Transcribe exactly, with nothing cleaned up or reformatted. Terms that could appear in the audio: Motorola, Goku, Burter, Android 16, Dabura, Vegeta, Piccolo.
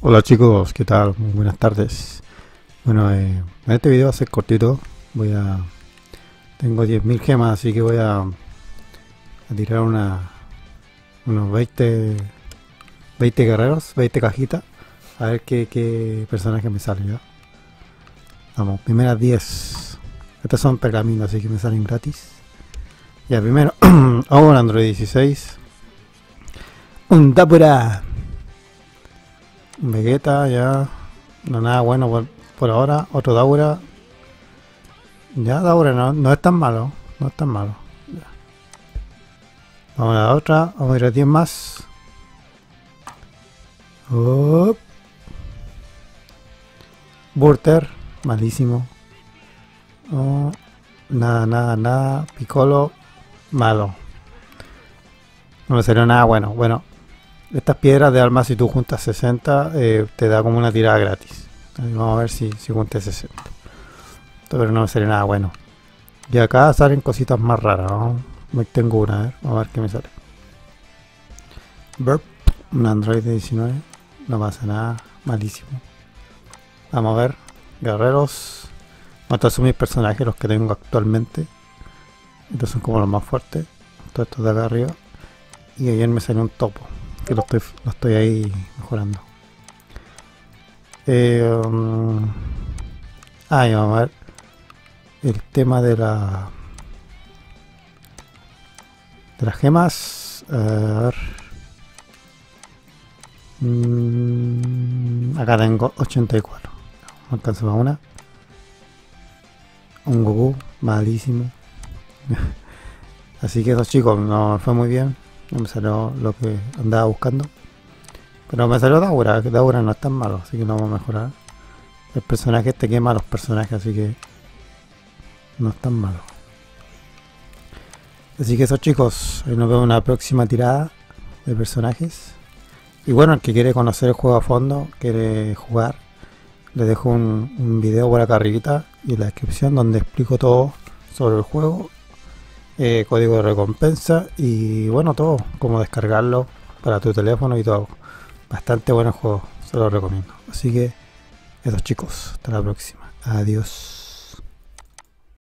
Hola chicos, ¿qué tal? Muy buenas tardes. Bueno, eh, este video va a ser cortito. Voy a... Tengo diez mil gemas, así que voy a, a tirar una, unos veinte, veinte guerreros, veinte cajitas. A ver qué, qué personaje me sale, ¿ya? Vamos, primeras diez. Estas son pergaminos, así que me salen gratis. Ya, primero, hago un Android dieciséis. Un Dabura. Vegeta, ya no nada bueno por, por ahora. Otro Dabura. Ya Dabura no, no es tan malo, no es tan malo ya. Vamos a la otra, vamos a ir a diez más. Oh. Burter, malísimo. Oh. Nada, nada, nada. Piccolo, malo. No me salió nada bueno, bueno. Estas piedras de alma, si tú juntas sesenta, eh, te da como una tirada gratis. Entonces, vamos a ver si, si juntas sesenta. Pero no me sale nada bueno. Y acá salen cositas más raras, ¿no? Me tengo una, a ver, vamos a ver qué me sale. Burp, un Android diecinueve. No pasa nada, malísimo. Vamos a ver, guerreros. Estos son mis personajes, los que tengo actualmente. Estos son como los más fuertes. Todos estos de acá arriba. Y ayer me salió un topo. Que lo estoy, lo estoy ahí mejorando. Eh, um, ahí vamos a ver el tema de la de las gemas. A ver. Mm, acá tengo ochenta y cuatro. No alcanzo para una. Un Goku malísimo. Así que esos chicos no fue muy bien. No me salió lo que andaba buscando. Pero me salió Dabura, que Dabura no es tan malo, así que lo vamos a mejorar. El personaje este quema a los personajes, así que no es tan malo. Así que eso chicos, hoy nos vemos en la próxima tirada de personajes. Y bueno, el que quiere conocer el juego a fondo, quiere jugar, les dejo un, un video por acá arribita y en la descripción donde explico todo sobre el juego. Eh, código de recompensa y bueno, todo, como descargarlo para tu teléfono y todo. Bastante buenos juegos, se los recomiendo. Así que, esos chicos, hasta la próxima. Adiós.